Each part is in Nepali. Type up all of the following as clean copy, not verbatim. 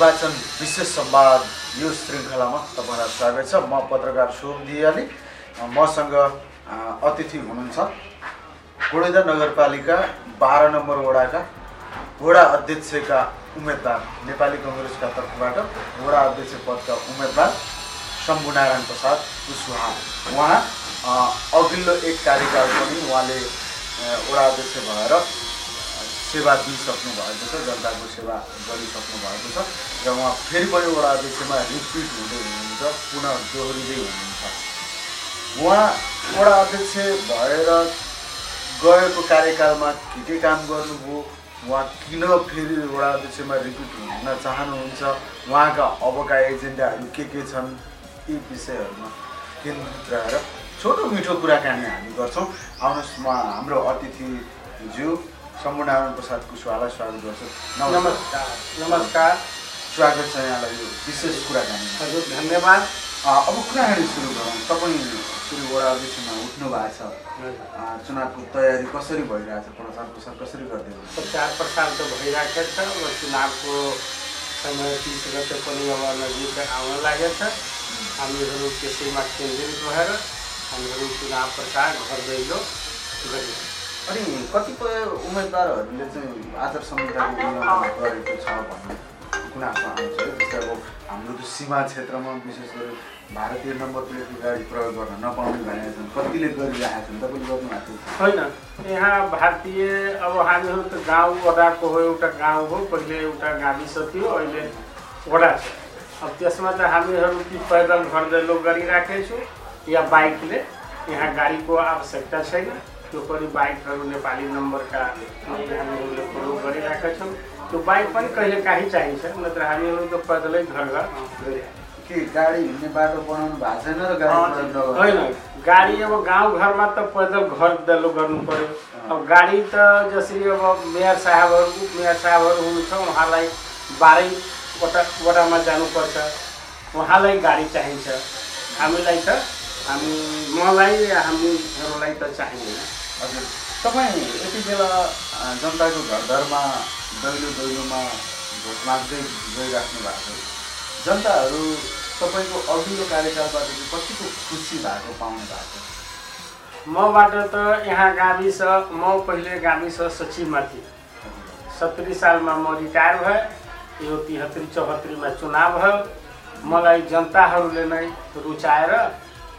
निर्वाचन विशेष संवाद यो श्रृंखलामा तपाईहरुलाई स्वागत छ। म पत्रकार शोभ दियाली, मसँग अतिथि हुनुहुन्छ गोडेदा नगरपालिका 12 नम्बर वडाका वडा अध्यक्षका उम्मेदवार, नेपाली कांग्रेसका तर्फबाट वडा अध्यक्ष पदका उम्मेदवार शम्भुनारायण प्रसाद कुशवाहा। उहाँ अघिल्लो एक कार्यकाल पनि उहाँले वडा अध्यक्ष भएर सेवा दिइसक्नु भएको छ, जनताको सेवा गरिसक्नु भएको छ र उहाँ फेरि पनि वडा अध्यक्षमा रिपिट हुँदै हुनुहुन्छ, पुनः दोहोरिँदै हुनुहुन्छ। उहाँ वडा अध्यक्ष भएर गएको कार्यकालमा के काम गर्नुभयो, उहाँ किन फेरि वडा अध्यक्षमा रिपिट हुन चाहनुहुन्छ, उहाँका अबका एजेन्डाहरू के छन्, यी विषयहरूमा केन्द्रित रहेर छोटो मिठो कुराकानी हामी गर्छौँ। आउनुहोस्, म हाम्रो अतिथिज्यू शम्भुनारायण प्रसाद कुशवाहालाई स्वागत गर्छु। नमस्कार, स्वागत छ यहाँलाई यो विशेष कुराकानी। हजुर, धन्यवाद। अब कुराकानी सुरु गरौँ। तपाईँ वडा अध्यक्षमा उठ्नु भएको छ, चुनावको तयारी कसरी भइरहेछ, प्रचार प्रसार कसरी गर्दै हुनुहुन्छ? प्रचार प्रसार त भइरहेको छ, अब चुनावको समय 30 गते पनि अब नजिक आउन लागेको छ। हामीहरू त्यसैमा केन्द्रित भएर हामीहरू चुनाव प्रचार घर दैलो गरिरहेछौँ। अनि कतिपय उम्मेदवारहरूले चाहिँ आचार संहिताको उल्लङ्घन गरेको छ भन्ने गुनासो आउँछ। जस्तै अब हाम्रो त सीमा क्षेत्रमा विशेष गरी भारतीय नम्बर प्लेटको गाडी प्रयोग गर्न नपाउने भनेका छन्, कतिले गरिरहेका छन्, तपाईँले गर्नुभएको छैन? यहाँ भारतीय अब हामीहरू त गाउँ वडाको हो, एउटा गाउँ हो, पहिले एउटा गाविस थियो, अहिले वडा छ। अब त्यसमा त हामीहरू कि पैदल घर दैलो गरिराखेको छु या बाइकले, यहाँ गाडीको आवश्यकता छैन। त्यो पनि बाइकहरू नेपाली नम्बरका हामीहरूले प्रयोग गरिरहेका छौँ। त्यो बाइक पनि कहिलेकाहीँ चाहिन्छ, नत्र हामीहरू त पैदलै घर घर के गाडी हिँड्ने बाटो बनाउनु भएको छैन र गाडी होइन गाडी। अब गाउँघरमा त पैदल घर दैलो गर्नु पऱ्यो। अब गाडी त जसरी अब मेयर साहबहरू उपमेयर साहबहरू हुनुहुन्छ, उहाँलाई 12 वडामा जानुपर्छ, उहाँलाई गाडी चाहिन्छ। हामीलाई त हामीहरूलाई त चाहिँदैन। हजुर, तपाईँ यति बेला जनताको घर घरमा दैलो दैलोमा भोट माग्दै गइराख्नु भएको छ। जनताहरू तपाईँको अघिल्लो कार्यकालबाट कतिको खुसी भएको पाउनु भएको? मबाट त यहाँ गाविस, म पहिले गाविस सचिवमा थिएँ। 70 सालमा म रिटायर भएँ। यो 73-74मा चुनाव भयो। मलाई जनताहरूले नै रुचाएर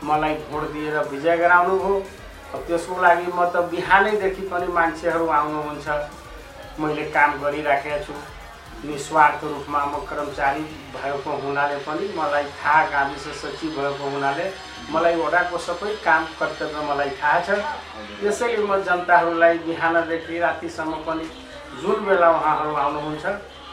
मलाई भोट दिएर विजय गराउनु हो। अब त्यसको लागि म त बिहानैदेखि पनि मान्छेहरू आउनुहुन्छ, मैले काम गरिराखेको छु। निस्वार्थ रूपमा म कर्मचारी भएको हुनाले पनि मलाई थाहा, गाविस सचिव भएको हुनाले मलाई वडाको सबै काम कर्तव्य मलाई थाहा छ। त्यसैले म जनताहरूलाई बिहानदेखि रातिसम्म पनि जुन बेला उहाँहरू आउनुहुन्छ,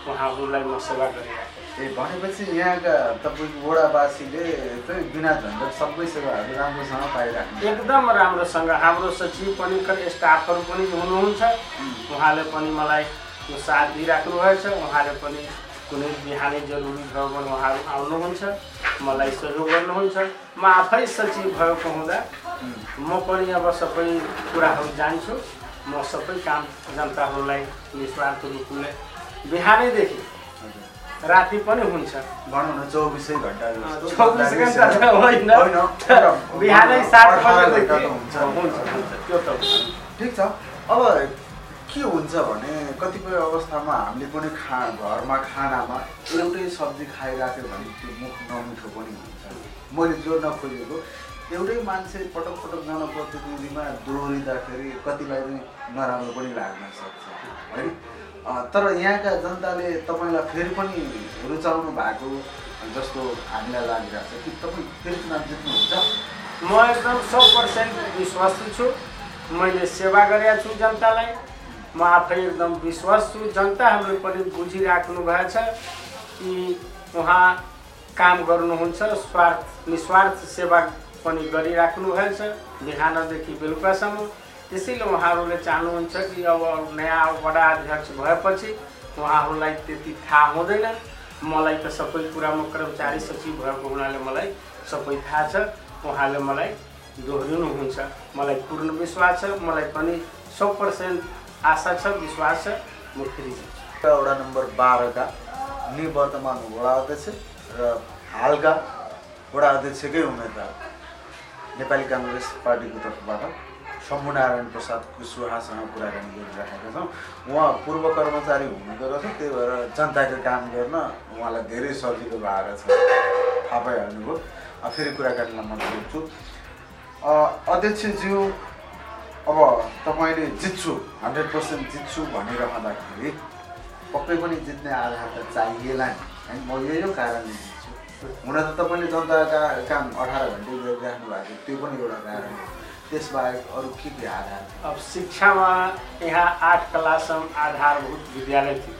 उहाँहरूलाई म सेवा गरिरहेको छु। ए, भनेपछि यहाँका तपाईँको वडावासीले चाहिँ बिना झन्झट सबै सेवाहरू राम्रोसँग पाइराख्नु, एकदम राम्रोसँग। हाम्रो सचिव पनि स्टाफहरू पनि हुनुहुन्छ, उहाँले पनि मलाई साथ दिइराख्नुभएछ। उहाँले पनि कुनै बिहानै जरुरी भयो भने उहाँहरू आउनुहुन्छ, मलाई सहयोग गर्नुहुन्छ। म आफै सचिव भएको हुँदा म पनि अब सबै कुराहरू जान्छु। म सबै काम जनताहरूलाई निस्वार्थ रूपले बिहानैदेखि राति पनि हुन्छ, भनौँ न 24 घण्टा। 24 घण्टा त होइन, बिहानै 7 बजेदेखि हुन्छ। त्यो त ठिक छ। अब के हुन्छ भने कतिपय अवस्थामा हामीले पनि घरमा खानामा एउटै सब्जी खाइराख्यो भने त्यो मुख नमिठो पनि हुन्छ। मैले जोड्न खोजेको, एउटै मान्छे पटक पटक जनप्रतिनिधिमा दोहोरिँदाखेरि कतिलाई चाहिँ नराम्रो पनि लाग्न सक्छ, होइन? तर यहाँका जनताले तपाईँलाई फेरि पनि रुचाउनु भएको जस्तो हामीलाई लागिरहेको छ कि तपाईँ फेरि चुनाव जित्नुहुन्छ? म एकदम 100% विश्वासी छु। मैले सेवा गरेको छु जनतालाई, म आफै एकदम विश्वास छु। जनताहरूले पनि बुझिराख्नु भएको छ कि उहाँ काम गर्नुहुन्छ, निस्वार्थ सेवा पनि गरिराख्नु भएको छ बिहानदेखि बेलुकासम्म। त्यसैले उहाँहरूले चाहनुहुन्छ कि अब नयाँ वडा अध्यक्ष भएपछि उहाँहरूलाई त्यति थाहा हुँदैन। मलाई त सबै कुरा, म कर्मचारी सचिव भएको हुनाले मलाई सबै थाहा छ। उहाँले मलाई दोहोरिनुहुन्छ, मलाई पूर्ण विश्वास छ। मलाई पनि 100% आशा छ, विश्वास छ, म फेरि जित्छु। वडा नम्बर 12 का उन्हें वर्तमान हालका वडा अध्यक्षकै उम्मेदवार नेपाली कांग्रेस पार्टीको तर्फबाट शम्भुनारायण प्रसाद कुशवाहासँग कुराकानी गरिराखेका छौं। उहाँ पूर्व कर्मचारी हुनुहुँदो रहेछ, त्यही भएर जनताको काम गर्न उहाँलाई धेरै सजिलो भएर छ। थाहा पाइहाल्नुभयो। फेरि कुराकानीलाई म जोड्छु। अध्यक्षज्यू, अब तपाईले जित्छु 100% जित्छु भनिरहँदाखेरि पक्कै पनि जित्ने आधार त चाहिएला नि, हैन? म यही कारणले जित्छु हुन त तपाईले जनताका काम 18 घण्टे गरिराख्नु भएको त्यो पनि एउटा कारण हो। त्यसबाहेक अरु के के आधार? अब शिक्षामा यहाँ 8 क्लाससम्म आधारभूत विद्यालय थियो।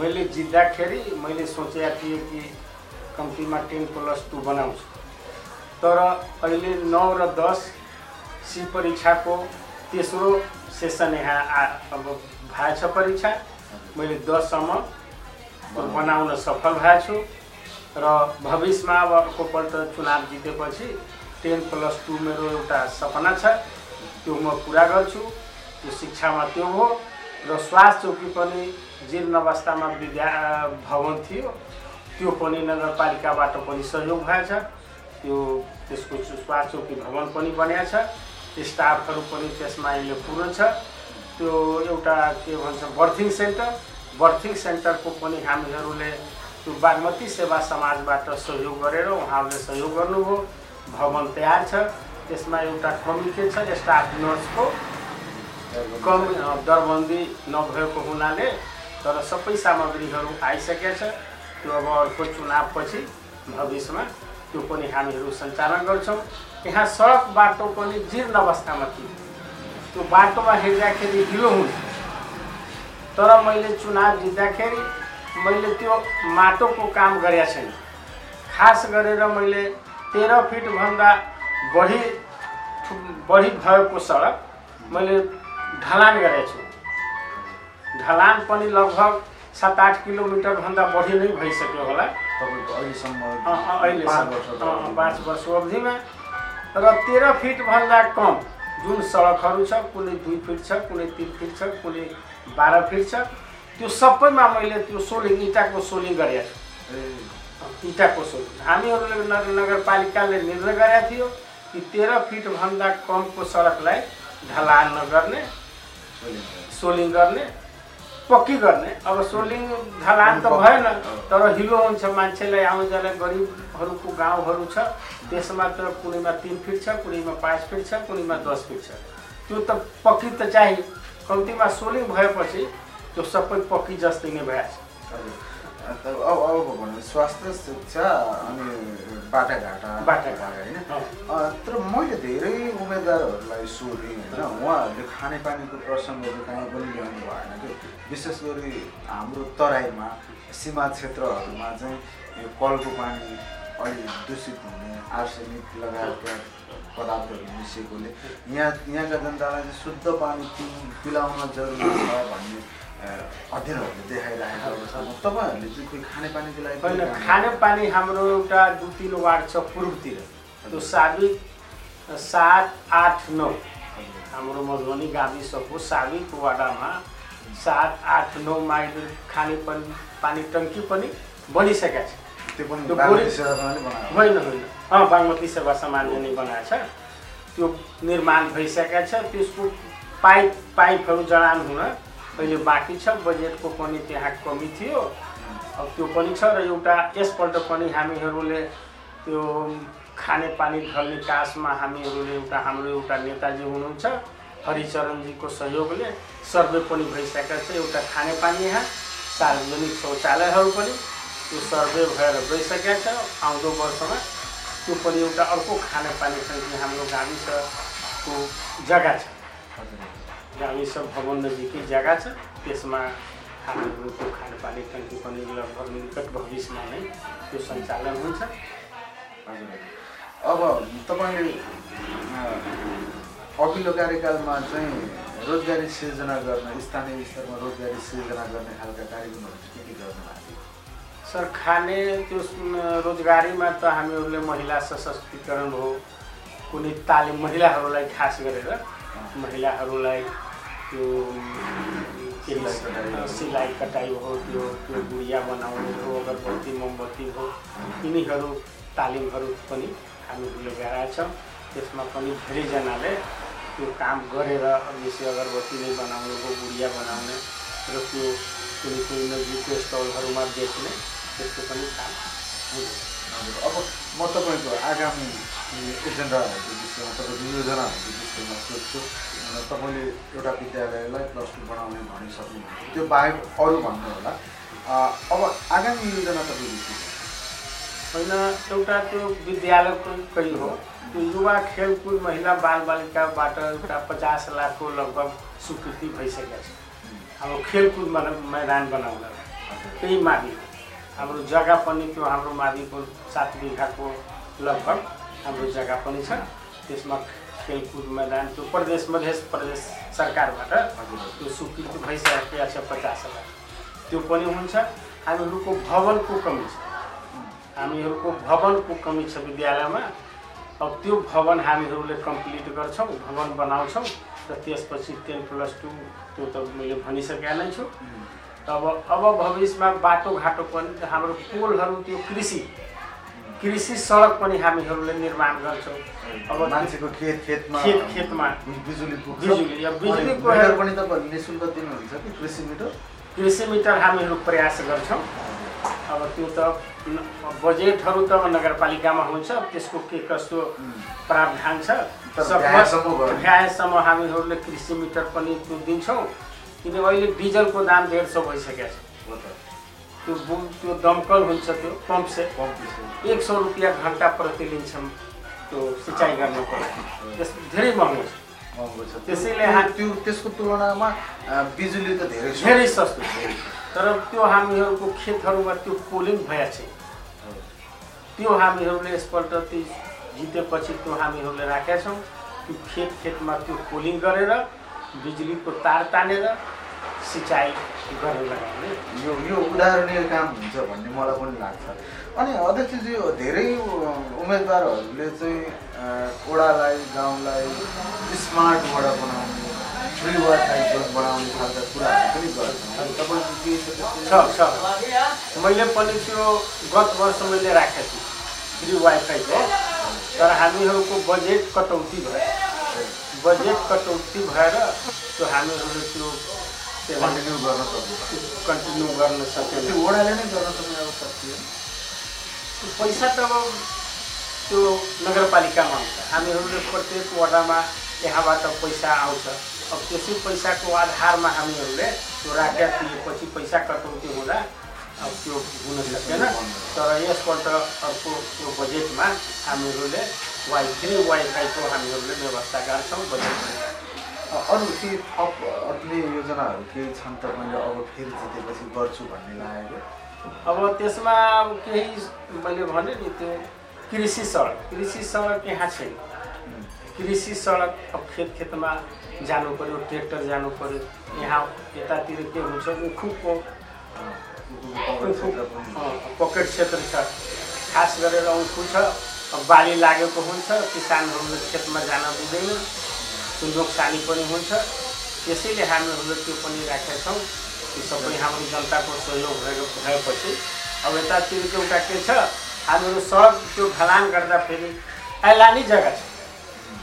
मैले जित्दाखेरि मैले सोचेको थिएँ कि कम्तीमा 10+2 बनाउँछु, तर अहिले 9 र 10 सी परीक्षाको तेस्रो सेसन यहाँ अब भएछ। परीक्षा मैले 10 सम्म बनाउन सफल भएछु र भविष्यमा अबको पल्ट चुनाव जितेपछि 10+2 मेरो एउटा सपना छ, त्यो म पूरा गर्छु। त्यो शिक्षामा त्यो हो र स्वास्थ्य चौकी पनि जीर्ण अवस्थामा विद्या भवन थियो, त्यो पनि नगरपालिकाबाट पनि सहयोग भएछ। त्यो त्यसको स्वास्थ्य चौकी भवन पनि बनेछ, स्टाफहरू पनि त्यसमा अहिले पूर्ण छ। त्यो एउटा के भन्छ बर्थिङ सेन्टरको पनि हामीहरूले त्यो बागमती सेवा समाजबाट सहयोग गरेर उहाँहरूले सहयोग गर्नुभयो। भवन तयार छ, त्यसमा एउटा कमी के छ, स्टाफ नर्सको कमी दरबन्दी नभएको हुनाले तर सबै सामग्रीहरू आइसकेछ। त्यो अब अर्को चुनावपछि भविष्यमा त्यो पनि हामीहरू सञ्चालन गर्छौँ। यहाँ सडक बाटो पनि जीर्ण अवस्थामा थियो, त्यो बाटोमा हिँड्दाखेरि ढिलो हुन्छ, तर मैले चुनाव जित्दाखेरि मैले त्यो माटोको काम गरेको छैन। खास गरेर मैले 13 फिटभन्दा बढी भएको सडक मैले ढलान गरेको छु। ढलान पनि लगभग 7-8 किलोमिटरभन्दा बढी नै भइसक्यो होला तपाईँको अहिलेसम्म 5 वर्ष अवधिमा। र 13 फिटभन्दा कम जुन सडकहरू छ, कुनै 2 फिट छ, कुनै 3 फिट छ, कुनै 12 फिट छ, त्यो सबैमा मैले त्यो इटाको सोलिङ गरेको छु। इटाको सोलिङ हामीहरूले नगरपालिकाले निर्णय गरेको थियो कि 13 फिटभन्दा कमको सडकलाई ढलान नगर्ने, सोलिङ गर्ने, पक्की गर्ने। अब सोलिङ ढलान त भएन, तर हिलो हुन्छ, मान्छेलाई आउँजालाई गरिबहरूको गाउँहरू छ, त्यसमा त कुनैमा 3 फिट छ, कुनैमा 5 फिट छ, कुनैमा 10 फिट छ। त्यो त पक्की त चाहियो, कम्तीमा सोलिङ भएपछि त्यो सबै पक्की जस्तै नै भएछ। अब भन्नु स्वास्थ्य शिक्षा अनि बाटाघाटा हैन। तर मैले धेरै उम्मेदवारहरूलाई सोधेँ हैन, उहाँहरूले खानेपानीको प्रसङ्गहरू कहीँ पनि ल्याउनु भएन कि। विशेष गरी हाम्रो तराईमा सीमा क्षेत्रहरूमा चाहिँ यो कलको पानी अलि दूषित हुने, आर्सेनिक लगायतका पदार्थहरू मिसिएकोले यहाँका जनतालाई चाहिँ शुद्ध पानी पिलाउन जरुरी छ भन्ने अध्ययनहरूले देखाइरहेको छ। तपाईँहरूले चाहिँ कोही खानेपानीको लागि होइन? खानेपानी हाम्रो एउटा 2-3 वार्ड छ पूर्वतिर, त्यो 7, 8, 9 हाम्रो मधुबनी गाविसको 7 वडामा 7, 8, 9मा खानेपानी टङ्की पनि बनिसकेको छ। त्यो पनि होइन बागमती सेवा समाजले नै बनाएको छ, त्यो निर्माण भइसकेको छ। त्यसको पाइपहरू जडान हुन अहिले बाँकी छ, बजेटको पनि त्यहाँ कमी थियो, अब त्यो पनि छ। र एउटा यसपल्ट पनि हामीहरूले त्यो खानेपानी ढल्ने कासमा हामीहरूले हाम्रो एउटा नेताजी हुनुहुन्छ हरिचरणजीको सहयोगले सर्वे पनि भइसकेको छ। एउटा खानेपानी यहाँ सार्वजनिक शौचालयहरू पनि त्यो सर्वे भएर गइसकेको छ। आउँदो वर्षमा त्यो पनि एउटा अर्को खानेपानी टङ्की हाम्रो गाविसको जग्गा छ, गाविस भवन नजिकै जग्गा छ, त्यसमा हामीहरू त्यो खानेपानी टङ्की पनि लगभग निकट भविष्यमा नै त्यो सञ्चालन हुन्छ। हजुर, अब तपाईँले अघिल्लो कार्यकालमा चाहिँ रोजगारी सिर्जना गर्न, स्थानीय स्तरमा रोजगारी सिर्जना गर्ने खालका कार्यक्रमहरू के गर्नुभएको थियो? सर, खाने त्यो रोजगारीमा त हामीहरूले महिला सशक्तिकरण हो, कुनै तालिम, महिलाहरूलाई खास गरेर महिलाहरूलाई त्यो सिलाई कटाई हो, त्यो गुडिया बनाउने हो, अगरबत्ती मोमबत्ती हो, यिनीहरू तालिमहरू पनि हामीले लगाएका छौँ। त्यसमा पनि धेरै जनाले त्यो काम गरेर जस्तै अगरबत्ती नै बनाउने हो, गुडिया बनाउने र त्यो कुनै कुनै नजिकको स्थलहरूमा बेच्ने त्यस्तो पनि काम हुन्छ। अब म तपाईको आगामी एजेन्डा विषयमा तपाईको योजना विषयमा सोध्छु। तपाईले एउटा विद्यालयलाई प्लस टू बनाउने भनिसक्नुभयो, त्यो बाहेक अरू भन्नु होला, अब आगामी योजना तपाईको के हैन? एउटा त्यो विद्यालयको कै हो, त्यो युवा खेलकुद महिला बालबालिकाबाट एउटा 50 लाखको लगभग स्वीकृति भइसकेको छ। अब खेलकुद मैदान बनाउनलाई त्यही मावि हाम्रो जग्गा पनि त्यो हाम्रो माविको 7 बिघाको लगभग हाम्रो जग्गा पनि छ। त्यसमा खेलकुद मैदान त्यो प्रदेश मध्य प्रदेश सरकारबाट त्यो स्वीकृत भइसकेको छ 50 लाख, त्यो पनि हुन्छ। हामीहरूको भवनको कमी छ, विद्यालयमा। अब त्यो भवन हामीहरूले कम्प्लिट गर्छौँ, भवन बनाउँछौँ र त्यसपछि 10+2 त्यो त मैले भनिसकेको नै छु। अब भविष्यमा बाटोघाटो पनि, हाम्रो पुलहरू, त्यो कृषि सडक पनि हामीहरूले निर्माण गर्छौँ। अब मान्छेको खेतमा बिजुली मिटर पनि त निःशुल्क दिनुहुन्छ कि? कृषि मिटर हामीहरू प्रयास गर्छौँ। अब त्यो त बजेटहरू त नगरपालिकामा हुन्छ, त्यसको के कस्तो प्रावधान छ भ्याएसम्म हामीहरूले कृषि मिटर पनि त्यो दिन्छौँ। किन अहिले डिजलको दाम 150 भइसकेको छ। त्यो दमकल हुन्छ, त्यो पम्प सेट 100 रुपैयाँ घन्टा प्रति लिन्छौँ त्यो सिँचाइ गर्नको लागि। त्यसको धेरै महँगो छ। त्यसैले त्यसको तुलनामा बिजुली त धेरै सस्तो छ। तर त्यो हामीहरूको खेतहरूमा त्यो पोलिङ भएछ, त्यो हामीहरूले यसपल्ट ती जितेपछि त्यो हामीहरूले राखेका छौँ। त्यो खेतमा त्यो पोलिङ गरेर बिजुलीको तार तानेर सिँचाइ गर्न लगाउने यो उदाहरणीय काम हुन्छ भन्ने मलाई पनि लाग्छ। अनि अध्यक्षजी, धेरै उम्मेदवारहरूले चाहिँ ओडालाई, गाउँलाई स्मार्ट वडा बनाउने, फ्री वाइफाई बनाउने खालका कुराहरू पनि गर्छन्। तपाईँ मैले पनि त्यो गत वर्ष मैले राखेको छु फ्री वाइफाईको, तर हामीहरूको बजेट कटौती भयो। त्यो हामीहरूले त्यो कन्टिन्यू गर्न सक्दैन, ओडाले नै गर्न सक्ने अवस्था थियो। त्यो पैसा त अब त्यो नगरपालिकामा आउँछ। हामीहरूले प्रत्येक वडामा यहाँबाट पैसा आउँछ। अब त्यसै पैसाको आधारमा हामीहरूले त्यो राखेर दिएपछि पैसा कटौती हुँदा अब त्यो हुन सकेन। तर यसपल्ट अर्को त्यो बजेटमा हामीहरूले फ्री वाइफाईको हामीहरूले व्यवस्था गर्छौँ बजेटमा। अरू केही थप अन्य योजनाहरू केही छन् तपाईँले अब फेरि जितेपछि गर्छु भन्ने लागेको? अब त्यसमा केही मैले भने नि त्यो कृषि सडक यहाँ छैन। कृषि सडक अब खेतमा जानु पऱ्यो, ट्र्याक्टर जानु पऱ्यो। यहाँ यतातिर के हुन्छ, उखुको पकेट क्षेत्र छ, खास गरेर उखु छ। अब बाली लागेको हुन्छ, किसानहरूले खेतमा जान दिँदैन, त्यो नोक्सानी पनि हुन्छ। त्यसैले हामीहरूले त्यो पनि राखेका छौँ। त्यो सबै हाम्रो जनताको सहयोग भएपछि अब यतातिर एउटा के छ, हामीहरू सडक त्यो ढलान गर्दा फेरि ऐलानी जग्गा छ,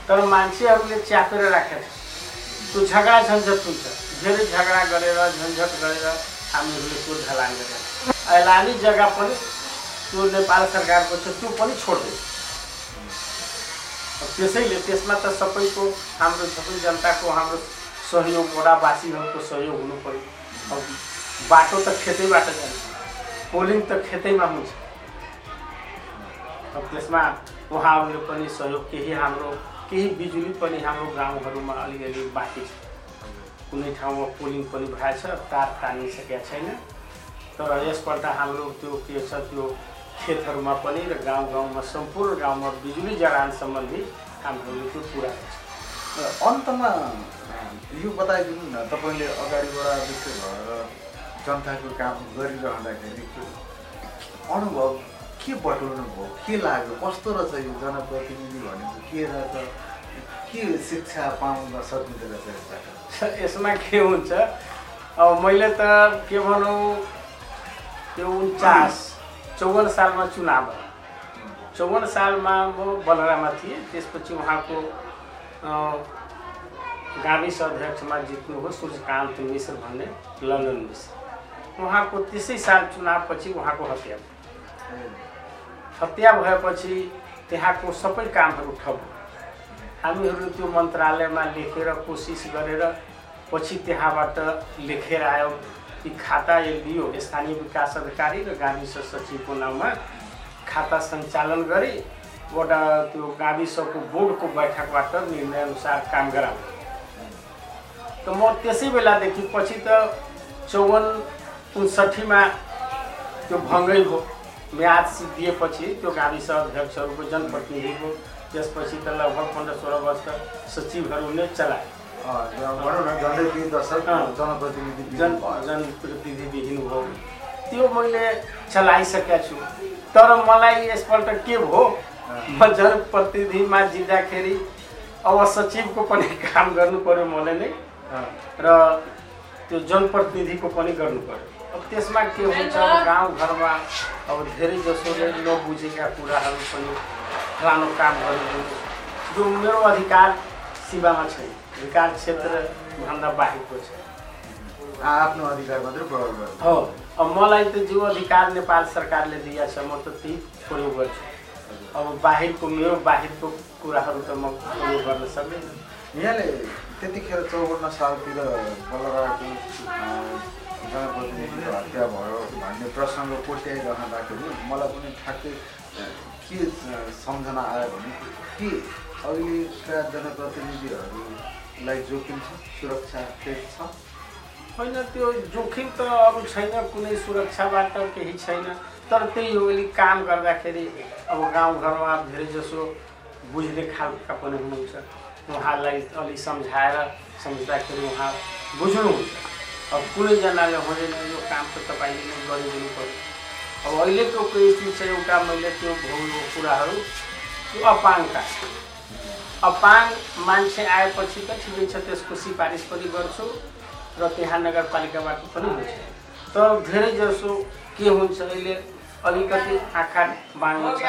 तर मान्छेहरूले च्यापेर राखेको छ। त्यो झगडा झन्झट हुन्छ, धेरै झगडा गरेर झन्झट गरेर हामीहरूले त्यो ढलान गरेर ऐलानी जग्गा पनि त्यो नेपाल सरकारको छ, त्यो पनि छोड्दैन। त्यसैले त्यसमा त सबैको हाम्रो सबै जनताको हाम्रो सहयोग, वडावासीहरूको सहयोग हुनु पऱ्यो। अब बाटो त खेतैबाट जान्छ, पोलिङ त खेतैमा हुन्छ। अब त्यसमा उहाँहरूले पनि सहयोग, केही बिजुली पनि हाम्रो गाउँहरूमा अलिअलि बाँकी छ। कुनै ठाउँमा पोलिङ पनि भएछ, तार तानिसकेको छैन। तर यसपल्ट हाम्रो त्यो के छ, त्यो खेतहरूमा पनि र गाउँमा सम्पूर्ण गाउँमा बिजुली जडान सम्बन्धी हामीहरूले त्यो पुरा गर्छ। अन्तमा यो बताइदिनु न, तपाईँले अगाडिबाट विषय भएर जनताको काम गरिरहँदाखेरि अनुभव के बटुल्नु भयो, के लाग्यो, कस्तो रहेछ यो जनप्रतिनिधि भनेको, के रहेछ, के शिक्षा पाउन सकिँदो रहेछ यसबाट? यसमा के हुन्छ, मैले त के भनौं त्यो 54 सालमा चुनाव भयो 54 सालमा म बलरामा थिए त्यसपछि उहाँको गाविस अध्यक्षमा जित्नु हो सूर्यकान्त मिश्र भन्ने ललन मिश्र उहाँको 30 साल चुनावपछि उहाँको हत्या भएपछि त्यहाँको सबै कामहरु ठप हामीहरुले त्यो मन्त्रालयमा लेखेर कोसिस गरेर पछि त्यहाँबाट लेखेर आयो कि खाता एलियो स्थानीय विकास अधिकारी र गाविस सचिवको नाममा खाता सञ्चालन गरी वडा त्यो गाविसको बोर्डको बैठकबाट निर्णय अनुसार काम गराउ त म त्यसै बेला देखि पछि त 54 59 मा त्यो भङ्गै हो म्याद सिद्धिएपछि त्यो गाविस अध्यक्षहरुको जनप्रतिनिधिको त्यसपछि त लगभग 15-16 वर्ष सचिवहरुले चलाए जनप्रतिनिधि विहीन हो त्यो मैले चलाइसकेको छु तर मलाई यसपल्ट के भो म जनप्रतिनिधिमा जिँदाखेरि अब सचिवको पनि काम गर्नुपर्यो मलाई नै र त्यो जनप्रतिनिधिको पनि गर्नुपर्यो अब त्यसमा के हुन्छ गाउँ घरमा अब धेरै जसोले नबुझेका कुराहरु पनि रानो काम गर्नु जो मेरो अधिकार सीमामा छैन विकास क्षेत्र भन्दा बाहेकको छ आफ्नो अधिकार मात्र प्रयोग गर्छ हो अब मलाई त जो अधिकार नेपाल सरकारले दिया छ म त ती प्रयोग गर्छु अब बाहिरको मेरो बाहिरको कुराहरु त म प्रयोग गर्न सक्दिन यहाँले त्यतिखेर 54 सालतिर बलराको जनप्रतिनिधि हत्या भयो भन्ने प्रसंग कोट्याइरहँदाखेरि मलाई पनि ठ्याक्कै के सम्झना आयो भने कि अहिलेका जनप्रतिनिधिहरुलाई जोखिम छ सुरक्षा छ हैन त्यो जोखिम त अरु छैन कुनै सुरक्षाबाट केही छैन तर त्यही हो अलि काम गर्दाखेरि अब गाउँ घरमा धेरै जसो बुझ्ने खालका पनि हुनुहुन्छ उहाँलाई अलि समझाएर समझाउँदाखेरि उहाँ बुझ्नुहुन्छ अब कुनै जनाले होइन यो काम त तपाईले नै गरिदिनु पर्छ अब अहिलेको परिस्थिति छ एउटा मैले त्यो भौगोलिक कुराहरु अपाङ मान्छे आएपछि त ठिकै छ त्यसको सिफारिस पनि गर्छु र त्यहाँ नगरपालिकाबाट पनि हुन्छ तर धेरै जसो के हुन्छ अहिले अलिकति आँखा बाङ्गो छ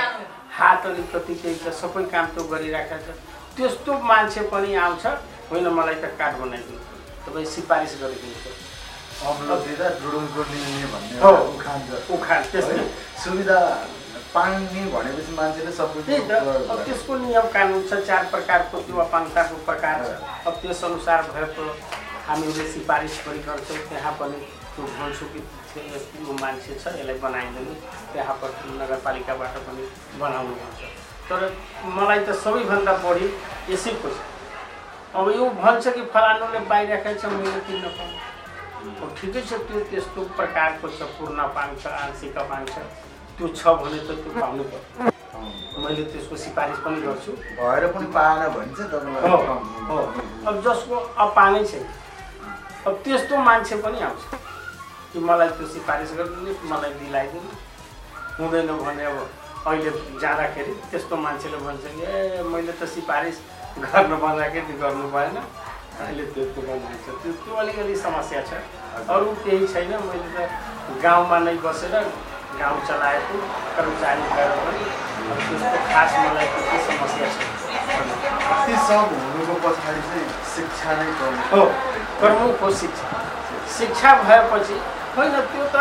हात अलिकति केही छ सबै काम त गरिराखेको छ त्यस्तो मान्छे पनि आउँछ होइन मलाई त कार्ड बनाइदिनु तपाईँ सिफारिस गरिदिनु अबलो दिदा जुडुङ गर्ने भन्ने उखान त्यसै सुविधा पानी भनेपछि मान्छेले सबै अब त्यसको नियम कानुन छ चार प्रकारको त्यो अपाङ्गताको प्रकार छ अब त्यस अनुसार भएको हामीले सिफारिस पनि गर्छौं त्यहाँ पनि त्यो भन्छु कि यस्तो मान्छे छ यसलाई बनाइदिनु त्यहाँ पनि नगरपालिकाबाट पनि बनाउनु हुन्छ तर मलाई त सबैभन्दा बढी यसैको छ अब यो भन्छ कि फलानुले बाहिरकै छ मैले किन्न पाउँ अब ठिकै छ त्यो त्यस्तो प्रकारको छ पूर्ण पाउँछ आंशिक पाउँछ त्यो छ भने त त्यो पाउनु पर्छ मैले त्यसको सिफारिस पनि गर्छु भएर पनि पाएन भने चाहिँ दरमा अब जसको अपानै छ अब त्यस्तो मान्छे पनि आउँछ कि मलाई त्यो सिफारिस गर्दिनु मलाई दिलाइदिनु हुँदैन भने अब अहिले जाँदाखेरि त्यस्तो मान्छेले भन्छ कि ए मैले त सिफारिस गर्न भन्दाखेरि गर्नु भएन अहिले त्यस्तो भन्छ त्यो अलिअलि समस्या छ अरु केही छैन मैले त गाउँमा नै बसेर गाउँ चलाएको कर्मचारी गरेर पनि त्यस्तो खास मलाई त्यति समस्या छ त्यो सब हुनुको पछाडि चाहिँ शिक्षा नै प्रमुख हो शिक्षा भएपछि होइन त्यो त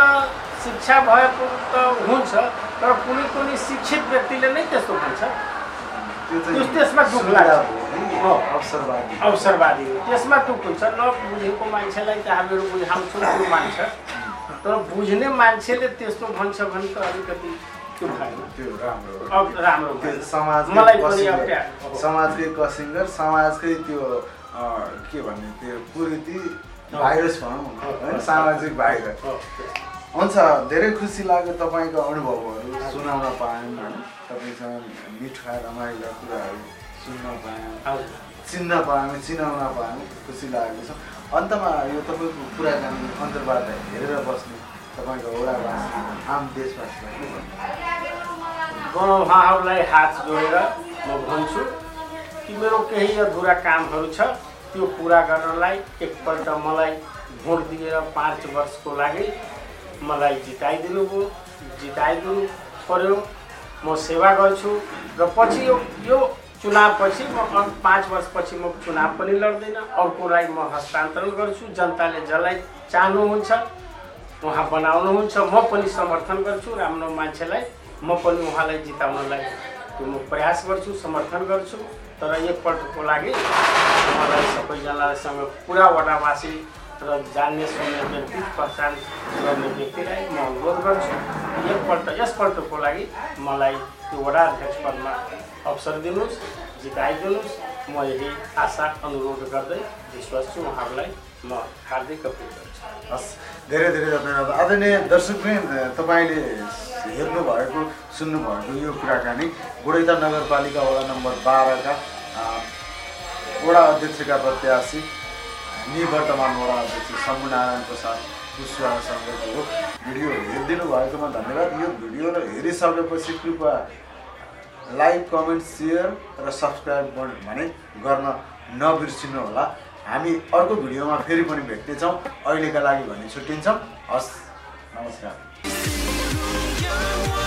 शिक्षा भएको त हुन्छ तर कुनै कुनै शिक्षित व्यक्तिले नै त्यस्तो भन्छ त्यो चाहिँ त्यसमा दुख लाग्छ अवसरवादी हो त्यसमा दुख हुन्छ नबुझेको मान्छेलाई त हामीहरू बुझाउँछौँ त्यो मान्छ तर बुझ्ने मान्छेले त्यस्तो भन्छ भने त अलिकति त्यो भएन त्यो राम्रो त्यो समाजको मलाई पनि समाजकै कसिङ्गर समाजकै त्यो के भन्ने त्यो कुरीति भाइरस भनौं हैन सामाजिक भाइरस हुन्छ धेरै खुसी लाग्यो तपाईको अनुभवहरु सुनाउन पाएन हैन तपाईसँग मिठा रमाइलो कुराहरु सुन्न पाएन चिन्न पाएन चिनाउन पाएन खुसी लागेको छ अन्तमा यो तपाईको कुराकानी अन्तर्वार्ता हेरेर बस्ने तपाईको ओडावासी आम देशवासीलाई उहाँहरूलाई हात जोडेर म भन्छु कि मेरो केही अधुरा कामहरु छ त्यो पूरा गर्नलाई एकपल्ट मलाई भोट दिएर 5 वर्ष को लागि मलाई जिताइदिनु पर्यो। म सेवा गर्छु र पछि यो चुनाव पछि म 5 वर्ष पछि म चुनाव पनि लड्दैन, अर्कोलाई म हस्तान्तरण गर्छु। जनताले जसलाई चाहनुहुन्छ उहाँ बनाउनुहुन्छ, म पनि समर्थन गर्छु। राम्रो मान्छेलाई म पनि उहाँलाई जिताउनलाई म प्रयास गर्छु, समर्थन गर्छु। तर एकपल्टको लागि मलाई सबैजनासँग पुरा वडावासी र जान्ने सुन्ने व्यक्ति, पहचान गर्ने व्यक्तिलाई म अनुरोध गर्छु, यसपल्टको लागि मलाई त्यो वडा अध्यक्ष पदमा अवसर दिनुहोस्, जिताइदिनुहोस्। म यही आशा अनुरोध गर्दै विश्वास छु उहाँहरूलाई म हार्दिक अपील गर्छु। हस्, धेरै धेरै धन्यवाद। आदरणीय दर्शकले तपाईले हेर्नु भएको सुन्नु भएको यो कुराकानी गोरैटा नगरपालिका वडा नम्बर 12 का वडा अध्यक्षका प्रत्याशी निवर्तमान वडा अध्यक्ष शम्भुनारायण प्रसाद कुशवाहासँग को भिडियो हेरिदिनु भएकोमा धन्यवाद। यो भिडियो हेरिसकेपछि कृपया लाइक, कमेन्ट, सेयर र सब्स्क्राइब गर्न नबिर्सिनु होला। हामी अर्को भिडियोमा फेरि पनि भेट्नेछौँ। अहिलेका लागि भने छुट्टिन्छौँ। हस्, नमस्कार।